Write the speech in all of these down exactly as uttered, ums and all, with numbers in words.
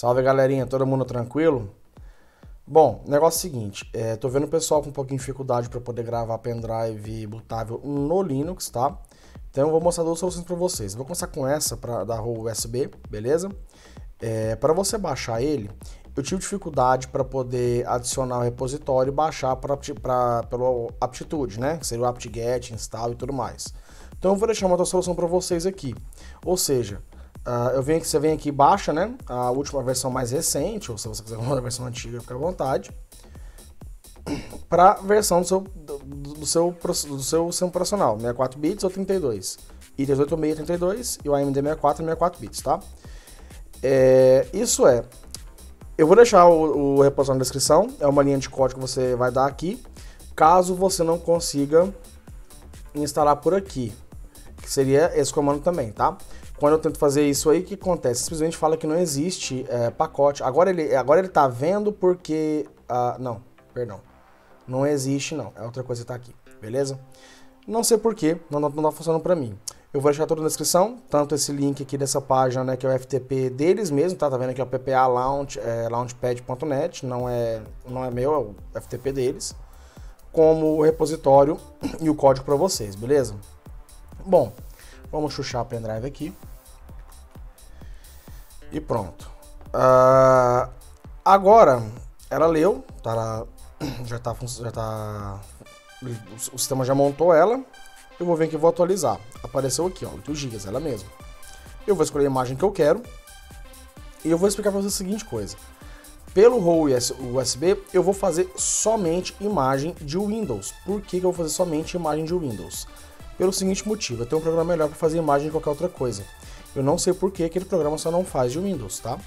Salve, galerinha, todo mundo tranquilo? Bom, negócio é o seguinte, é, tô vendo o pessoal com um pouquinho de dificuldade para poder gravar pendrive bootável no Linux, tá? Então eu vou mostrar duas soluções para vocês. Vou começar com essa pra, da WoeUSB, beleza? É, para você baixar ele, eu tive dificuldade para poder adicionar o repositório e baixar pra, pra, pelo aptitude, né? Que seria o apt-get, install e tudo mais. Então eu vou deixar uma outra solução para vocês aqui. Ou seja, Uh, eu venho aqui, você vem aqui e baixa, né, a última versão mais recente, ou se você quiser uma versão antiga, fica à vontade, para a versão do seu, do, do seu, do seu sistema operacional, sessenta e quatro bits ou trinta e dois, e dezoito, meia, trinta e dois, e o A M D sessenta e quatro, sessenta e quatro bits, tá? É, isso é, eu vou deixar o, o repositório na descrição, é uma linha de código que você vai dar aqui, caso você não consiga instalar por aqui, que seria esse comando também, tá? Quando eu tento fazer isso aí, o que acontece? Simplesmente fala que não existe é, pacote. Agora ele, agora ele tá vendo porque... Uh, não, perdão. Não existe, não. É outra coisa que tá aqui, beleza? Não sei porquê, não, não, não tá funcionando pra mim. Eu vou deixar tudo na descrição, tanto esse link aqui dessa página, né, que é o F T P deles mesmo, tá? Tá vendo aqui, é o p p a ponto launchpad ponto net, não é, não é meu, é o F T P deles, como o repositório e o código pra vocês, beleza? Bom, vamos chuchar a pendrive aqui. E pronto. Uh, agora, ela leu, tá, ela já tá, já tá, o sistema já montou ela. Eu vou vir aqui e vou atualizar. Apareceu aqui, ó, oito gigas, ela mesma. Eu vou escolher a imagem que eu quero. E eu vou explicar para vocês a seguinte coisa. Pelo WoeUSB, eu vou fazer somente imagem de Windows. Por que que eu vou fazer somente imagem de Windows? Pelo seguinte motivo, eu tenho um programa melhor para fazer imagem de qualquer outra coisa. Eu não sei por que aquele programa só não faz de Windows, tá?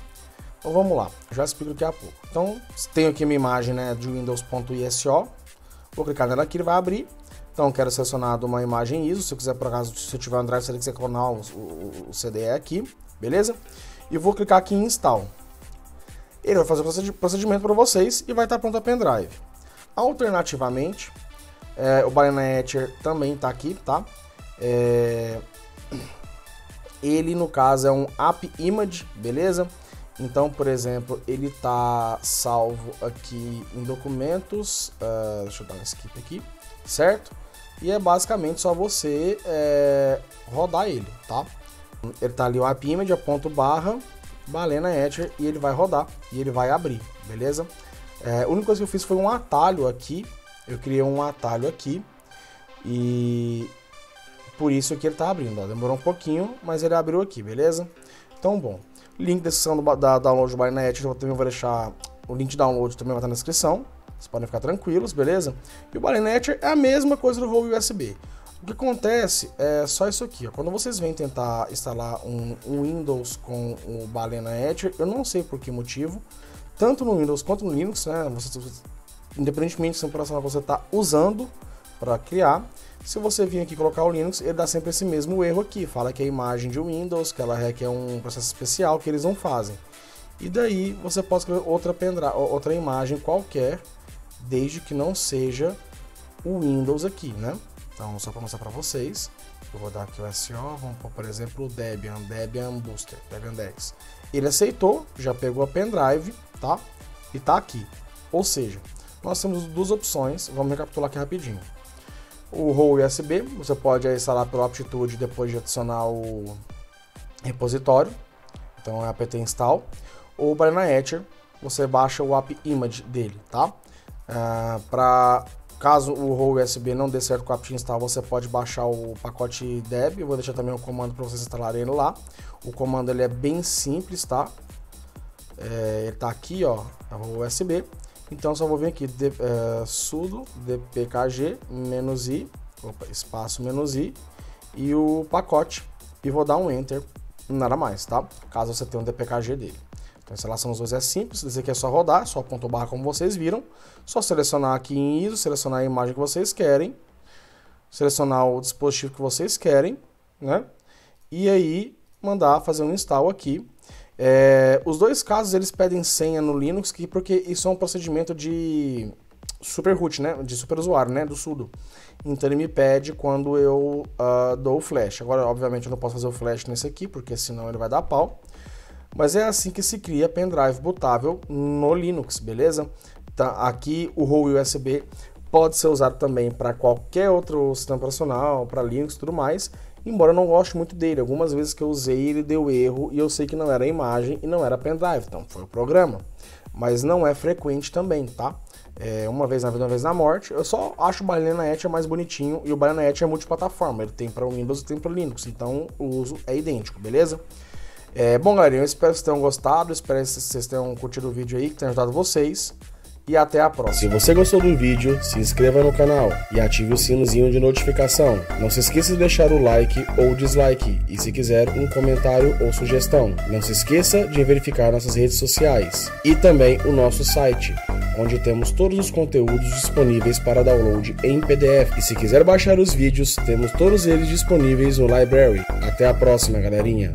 Então vamos lá, já explico daqui a pouco. Então, tenho aqui minha imagem, né, de windows.iso, vou clicar nela aqui, ele vai abrir. Então, quero selecionar uma imagem I S O, se eu quiser, por acaso, se eu tiver um drive, você tem que clonar o, o, o C D E aqui, beleza? E vou clicar aqui em Install. Ele vai fazer o procedimento para vocês e vai estar pronto a pendrive. Alternativamente... É, o Balena Etcher também tá aqui, tá? É... Ele, no caso, é um app image, beleza? Então, por exemplo, ele tá salvo aqui em documentos. Uh, deixa eu dar um skip aqui, certo? E é basicamente só você é, rodar ele, tá? Ele tá ali, o app image, ponto barra, Balena Etcher, e ele vai rodar, e ele vai abrir, beleza? É, a única coisa que eu fiz foi um atalho aqui. Eu criei um atalho aqui e por isso que ele tá abrindo, ó. Demorou um pouquinho, mas ele abriu aqui, beleza? Então, bom, link da descrição do, da download do Balena Etcher, eu também vou deixar o link de download também vai estar na descrição, vocês podem ficar tranquilos, beleza? E o Balena Etcher é a mesma coisa do WoeUSB. O que acontece é só isso aqui, ó. Quando vocês vêm tentar instalar um, um Windows com o Balena Etcher, eu não sei por que motivo, tanto no Windows quanto no Linux, né, vocês... Independentemente do sistema operacional que você está usando para criar, se você vir aqui colocar o Linux, ele dá sempre esse mesmo erro aqui. Fala que é a imagem de Windows, que ela requer um processo especial que eles não fazem. E daí você pode escrever outra, pendra, outra imagem qualquer, desde que não seja o Windows aqui, né? Então, só para mostrar para vocês, eu vou dar aqui o S O, vamos pôr, por exemplo, o Debian, Debian Booster, Debian Dex. Ele aceitou, já pegou a pendrive, tá? E tá aqui. Ou seja... Nós temos duas opções, vamos recapitular aqui rapidinho. O WoeUSB, você pode instalar pelo aptitude depois de adicionar o repositório, então é apt install. Ou o Balena Etcher, você baixa o app image dele, tá? Uh, pra, caso o WoeUSB não dê certo com o apt install, você pode baixar o pacote deb, eu vou deixar também um comando para vocês instalarem ele lá. O comando ele é bem simples, tá? É, ele tá aqui, ó, é o WoeUSB. Então, só vou vir aqui, de, uh, sudo, dpkg, menos i, opa, espaço, menos i, e o pacote, e vou dar um enter, nada mais, tá? Caso você tenha um dpkg dele. Então, a instalação dos dois é simples, esse aqui é só rodar, só ponto barra como vocês viram, só selecionar aqui em I S O, selecionar a imagem que vocês querem, selecionar o dispositivo que vocês querem, né? E aí, mandar fazer um install aqui. É, os dois casos eles pedem senha no Linux, que, porque isso é um procedimento de superroot, né? De superusuário, né? Do sudo. Então ele me pede quando eu uh, dou o flash. Agora, obviamente, eu não posso fazer o flash nesse aqui, porque senão ele vai dar pau. Mas é assim que se cria pendrive bootável no Linux, beleza? Tá, aqui o WoeUSB pode ser usado também para qualquer outro sistema operacional, para Linux e tudo mais, embora eu não goste muito dele. Algumas vezes que eu usei ele deu erro e eu sei que não era a imagem e não era pendrive, então foi o programa. Mas não é frequente também, tá? É, uma vez na vida, uma vez na morte. Eu só acho o Balena Etcher mais bonitinho, e o Balena Etcher é multiplataforma, ele tem para Windows e tem para Linux, então o uso é idêntico, beleza? É, bom, galera, eu espero que vocês tenham gostado, espero que vocês tenham curtido o vídeo aí, que tenha ajudado vocês, e até a próxima. Se você gostou do vídeo, se inscreva no canal e ative o sinozinho de notificação. Não se esqueça de deixar o like ou dislike, e se quiser um comentário ou sugestão. Não se esqueça de verificar nossas redes sociais e também o nosso site, onde temos todos os conteúdos disponíveis para download em P D F. E se quiser baixar os vídeos, temos todos eles disponíveis no Library. Até a próxima, galerinha!